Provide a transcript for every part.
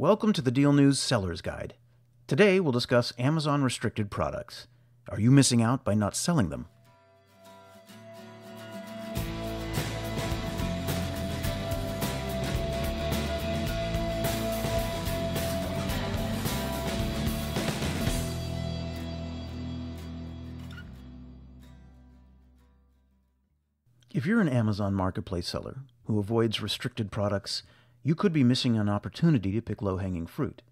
Welcome to the Deal News Seller's Guide. Today we'll discuss Amazon restricted products. Are you missing out by not selling them? If you're an Amazon marketplace seller who avoids restricted products, you could be missing an opportunity to pick low-hanging fruit.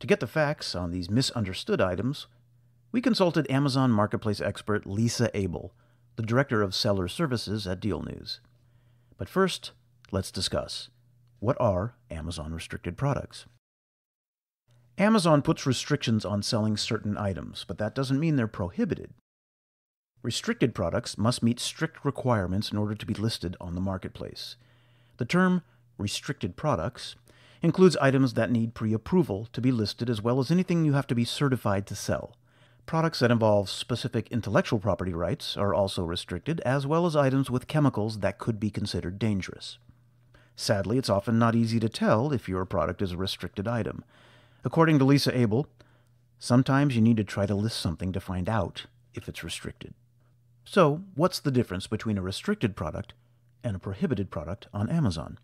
To get the facts on these misunderstood items, we consulted Amazon marketplace expert Lisa Abel, the Director of Seller Services at DealNews. But first, let's discuss, what are Amazon restricted products? Amazon puts restrictions on selling certain items, but that doesn't mean they're prohibited. Restricted products must meet strict requirements in order to be listed on the marketplace. The term restricted products includes items that need pre-approval to be listed, as well as anything you have to be certified to sell. Products that involve specific intellectual property rights are also restricted, as well as items with chemicals that could be considered dangerous. Sadly, it's often not easy to tell if your product is a restricted item. According to Lisa Abel, sometimes you need to try to list something to find out if it's restricted. So, what's the difference between a restricted product and a prohibited product on Amazon?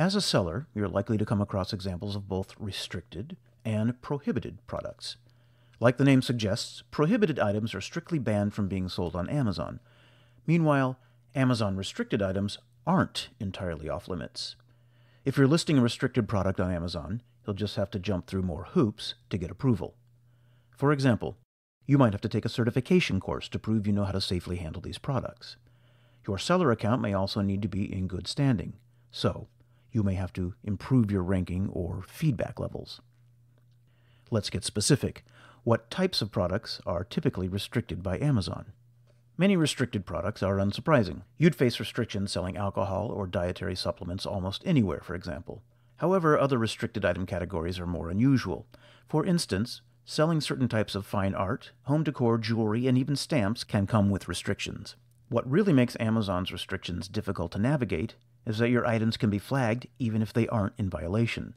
As a seller, you're likely to come across examples of both restricted and prohibited products. Like the name suggests, prohibited items are strictly banned from being sold on Amazon. Meanwhile, Amazon restricted items aren't entirely off limits. If you're listing a restricted product on Amazon, you'll just have to jump through more hoops to get approval. For example, you might have to take a certification course to prove you know how to safely handle these products. Your seller account may also need to be in good standing, so you may have to improve your ranking or feedback levels. Let's get specific. What types of products are typically restricted by Amazon? Many restricted products are unsurprising. You'd face restrictions selling alcohol or dietary supplements almost anywhere, for example. However, other restricted item categories are more unusual. For instance, selling certain types of fine art, home decor, jewelry, and even stamps can come with restrictions. What really makes Amazon's restrictions difficult to navigate is that your items can be flagged even if they aren't in violation.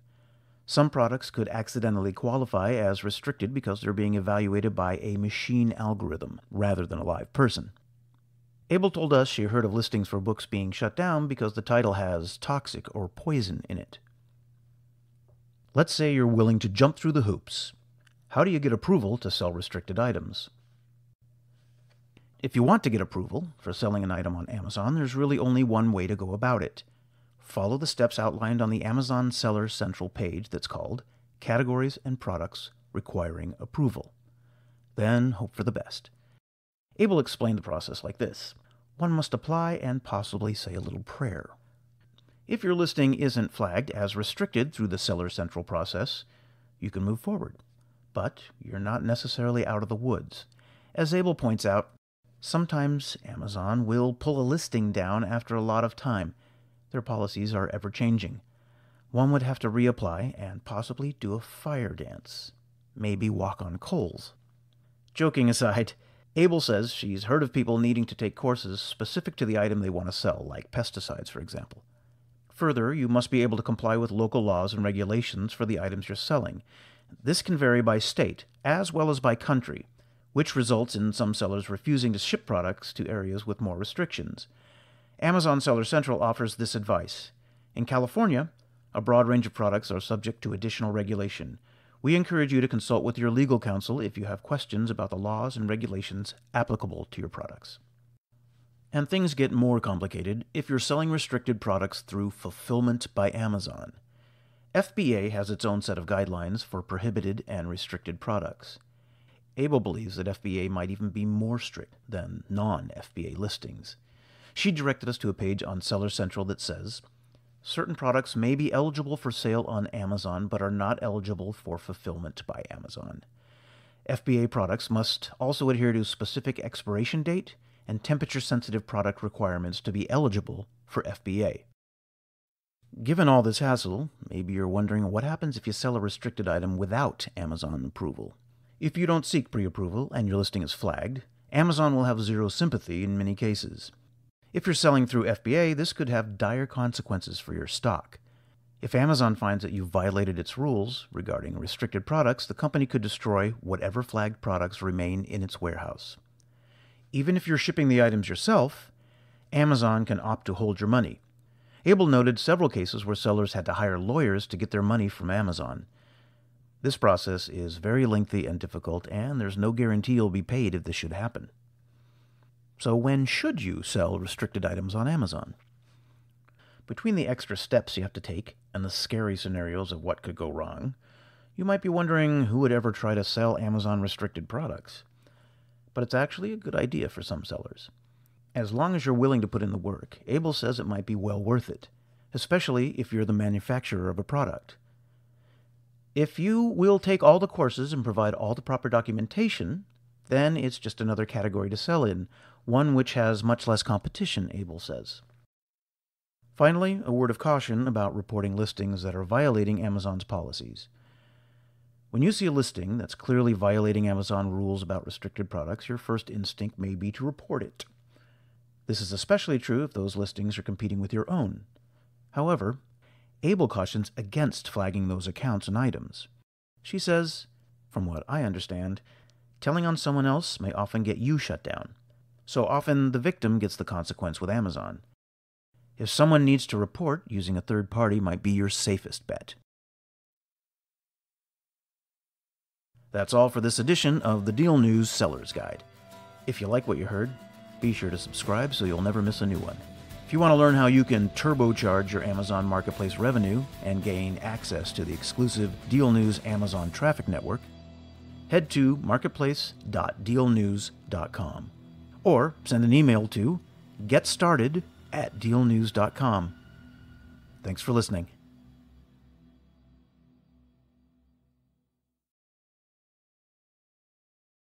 Some products could accidentally qualify as restricted because they're being evaluated by a machine algorithm rather than a live person. Abel told us she heard of listings for books being shut down because the title has toxic or poison in it. Let's say you're willing to jump through the hoops. How do you get approval to sell restricted items? If you want to get approval for selling an item on Amazon, there's really only one way to go about it. Follow the steps outlined on the Amazon Seller Central page that's called Categories and Products Requiring Approval. Then hope for the best. Abel explained the process like this. One must apply and possibly say a little prayer. If your listing isn't flagged as restricted through the Seller Central process, you can move forward. But you're not necessarily out of the woods. As Abel points out, sometimes Amazon will pull a listing down after a lot of time. Their policies are ever-changing. One would have to reapply and possibly do a fire dance. Maybe walk on coals. Joking aside, Abel says she's heard of people needing to take courses specific to the item they want to sell, like pesticides, for example. Further, you must be able to comply with local laws and regulations for the items you're selling. This can vary by state, as well as by country, which results in some sellers refusing to ship products to areas with more restrictions. Amazon Seller Central offers this advice. In California, a broad range of products are subject to additional regulation. We encourage you to consult with your legal counsel if you have questions about the laws and regulations applicable to your products. And things get more complicated if you're selling restricted products through fulfillment by Amazon. FBA has its own set of guidelines for prohibited and restricted products. Abel believes that FBA might even be more strict than non-FBA listings. She directed us to a page on Seller Central that says, certain products may be eligible for sale on Amazon but are not eligible for fulfillment by Amazon. FBA products must also adhere to specific expiration date and temperature-sensitive product requirements to be eligible for FBA. Given all this hassle, maybe you're wondering what happens if you sell a restricted item without Amazon approval. If you don't seek pre-approval and your listing is flagged, Amazon will have zero sympathy in many cases. If you're selling through FBA, this could have dire consequences for your stock. If Amazon finds that you violated its rules regarding restricted products, the company could destroy whatever flagged products remain in its warehouse. Even if you're shipping the items yourself, Amazon can opt to hold your money. Abel noted several cases where sellers had to hire lawyers to get their money from Amazon. This process is very lengthy and difficult, and there's no guarantee you'll be paid if this should happen. So when should you sell restricted items on Amazon? Between the extra steps you have to take and the scary scenarios of what could go wrong, you might be wondering who would ever try to sell Amazon restricted products. But it's actually a good idea for some sellers. As long as you're willing to put in the work, Abel says it might be well worth it, especially if you're the manufacturer of a product. If you will take all the courses and provide all the proper documentation, then it's just another category to sell in, one which has much less competition, Abel says. Finally, a word of caution about reporting listings that are violating Amazon's policies. When you see a listing that's clearly violating Amazon rules about restricted products, your first instinct may be to report it. This is especially true if those listings are competing with your own. However, Abel cautions against flagging those accounts and items. She says, from what I understand, telling on someone else may often get you shut down. So often the victim gets the consequence with Amazon. If someone needs to report, using a third party might be your safest bet. That's all for this edition of the Deal News Seller's Guide. If you like what you heard, be sure to subscribe so you'll never miss a new one. If you want to learn how you can turbocharge your Amazon Marketplace revenue and gain access to the exclusive Deal News Amazon traffic network, head to marketplace.dealnews.com or send an email to getstarted@dealnews.com. Thanks for listening.